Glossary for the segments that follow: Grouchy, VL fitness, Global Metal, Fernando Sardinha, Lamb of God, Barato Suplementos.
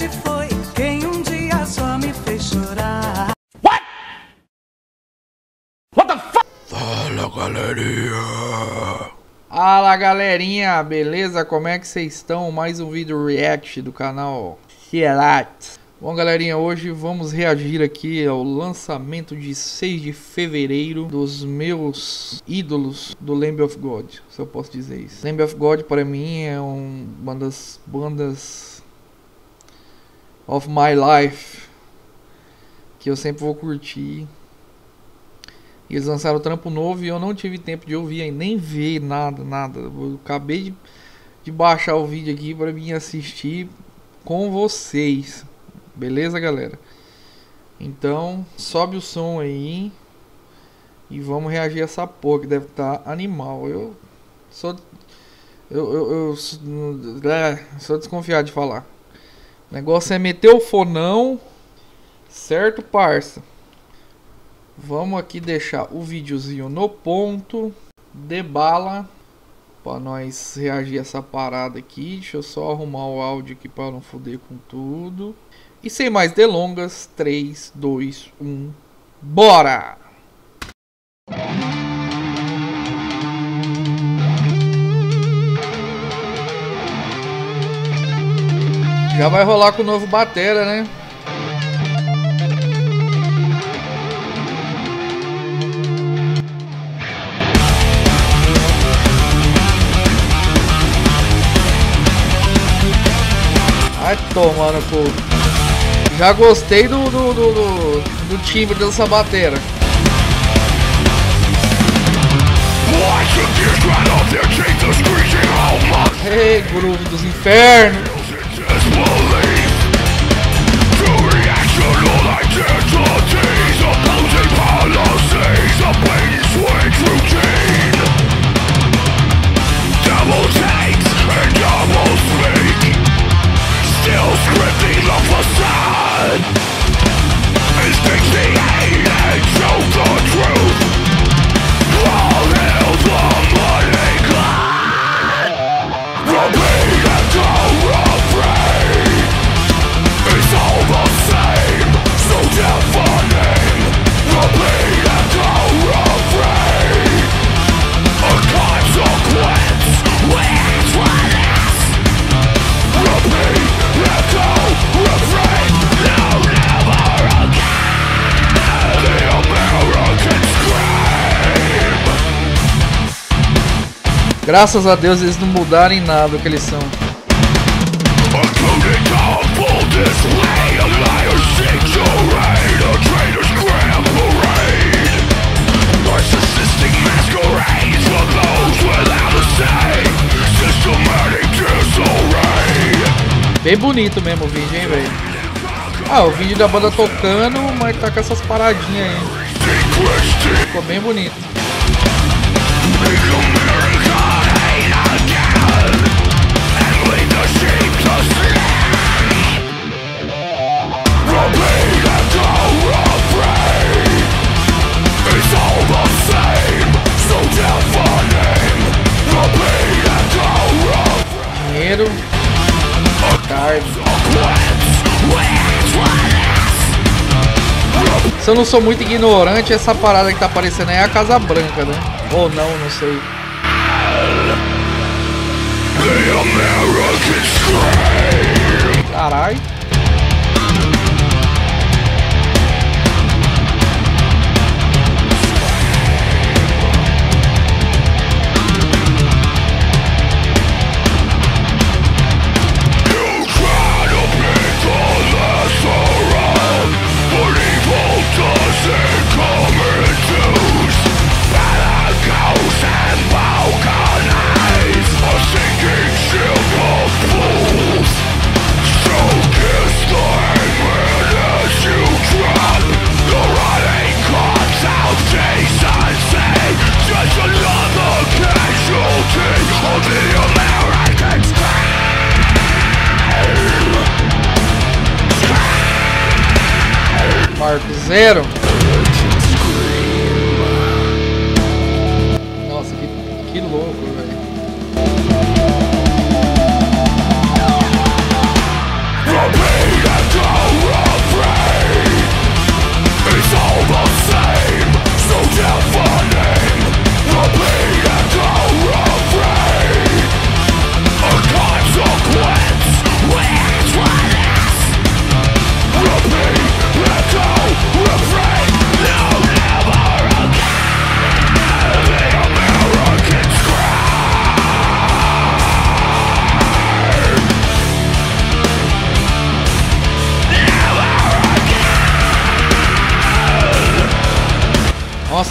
se foi quem um dia só me fez chorar. What? What the fuck? Fala, galerinha. Fala, galerinha, beleza? Como é que vocês estão? Mais um vídeo react do canal React. Bom, galerinha, hoje vamos reagir aqui ao lançamento de 6 de fevereiro dos meus ídolos do Lamb of God, se eu posso dizer isso. Lamb of God para mim é uma das bandas of my life que eu sempre vou curtir. Eles lançaram o trampo novo e eu não tive tempo de ouvir e nem ver nada. Eu acabei de baixar o vídeo aqui para mim assistir com vocês. Beleza, galera? Então, sobe o som aí e vamos reagir a essa porra que deve estar animal. Eu sou desconfiado de falar. O negócio é meter o fonão, certo, parça? Vamos aqui deixar o videozinho no ponto, de bala, pra nós reagir a essa parada aqui. Deixa eu só arrumar o áudio aqui pra não foder com tudo. E sem mais delongas, 3, 2, 1, bora! Já vai rolar com o novo batera, né? Ai, tomando pô. Já gostei do timbre dessa batera. Ei, groove dos infernos. Graças a Deus eles não mudaram em nada o que eles são. Bem bonito mesmo o vídeo, hein, velho? Ah, o vídeo da banda tocando, mas tá com essas paradinhas aí. Ficou bem bonito. Dinheiro, carne. Se eu não sou muito ignorante, essa parada que tá aparecendo aí é a Casa Branca, né? Ou não, não sei. Caralho. Marco zero. Nossa, que louco, velho.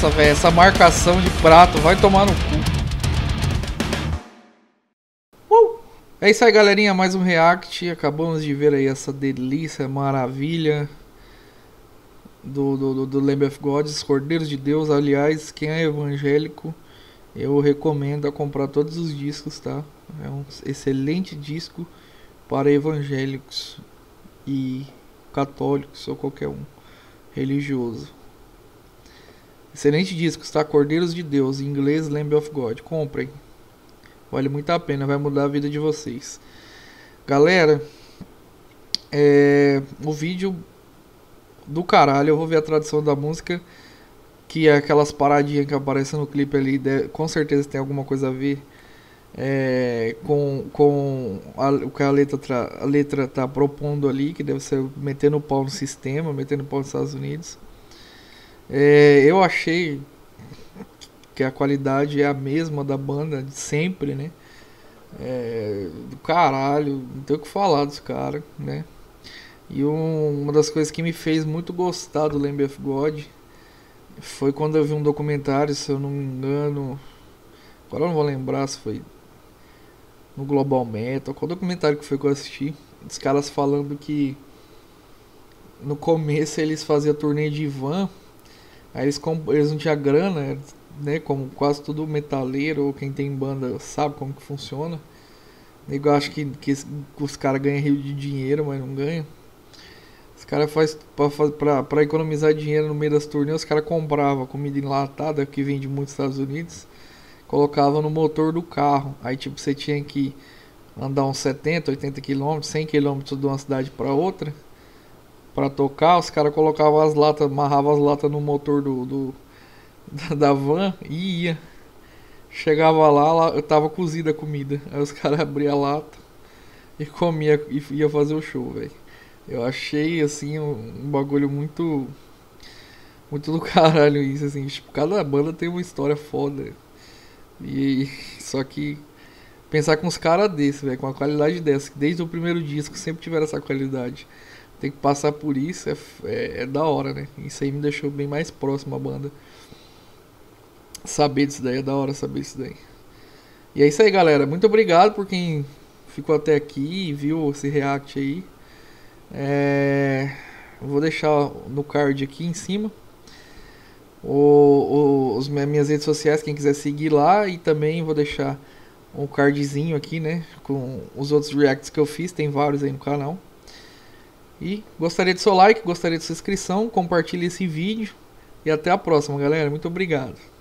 Nossa, velho, essa marcação de prato vai tomar no cu. É isso aí, galerinha, mais um react. Acabamos de ver aí essa delícia, maravilha do Lamb of God, os Cordeiros de Deus. Aliás, quem é evangélico, eu recomendo a comprar todos os discos, tá? É um excelente disco para evangélicos e católicos ou qualquer um religioso. Excelente disco, tá? Cordeiros de Deus, em inglês, Lamb of God. Comprem, vale muito a pena, vai mudar a vida de vocês. Galera, o vídeo do caralho, eu vou ver a tradução da música, que é aquelas paradinhas que aparecem no clipe ali, com certeza tem alguma coisa a ver o que a letra tá propondo ali, que deve ser metendo o pau no sistema, metendo o pau nos Estados Unidos. Eu achei que a qualidade é a mesma da banda de sempre, né? Do caralho, não tem o que falar dos caras, né? E uma das coisas que me fez muito gostar do Lamb of God foi quando eu vi um documentário, se eu não me engano, agora eu não vou lembrar se foi no Global Metal, qual documentário que foi que eu assisti, os caras falando que no começo eles faziam turnê de van, aí eles não tinham grana, né, como quase todo metaleiro ou quem tem banda sabe como que funciona. Eu acho que os caras ganham rio de dinheiro, mas não ganham. Os caras fazem pra economizar dinheiro no meio das turnês, os caras compravam comida enlatada, que vende muito nos Estados Unidos, colocavam no motor do carro. Aí tipo, você tinha que andar uns 70, 80 km, 100 km de uma cidade para outra para tocar. Os caras colocavam as latas, amarravam as latas no motor da van e ia. Chegava lá, eu tava cozida a comida. Aí os caras abriam a lata e comia e ia fazer o show, velho. Eu achei assim um bagulho muito, muito do caralho isso, assim. Tipo, cada banda tem uma história foda. E só que pensar com os caras desse, velho, com a qualidade dessa, que desde o primeiro disco sempre tiveram essa qualidade. Tem que passar por isso, é da hora, né? Isso aí me deixou bem mais próximo à banda. Saber disso daí, é da hora saber isso daí. E é isso aí, galera. Muito obrigado por quem ficou até aqui e viu esse react aí. Vou deixar no card aqui em cima as minhas redes sociais, quem quiser seguir lá. E também vou deixar um cardzinho aqui, né, com os outros reacts que eu fiz, tem vários aí no canal. E gostaria do seu like, gostaria da sua inscrição, compartilhe esse vídeo e até a próxima, galera. Muito obrigado.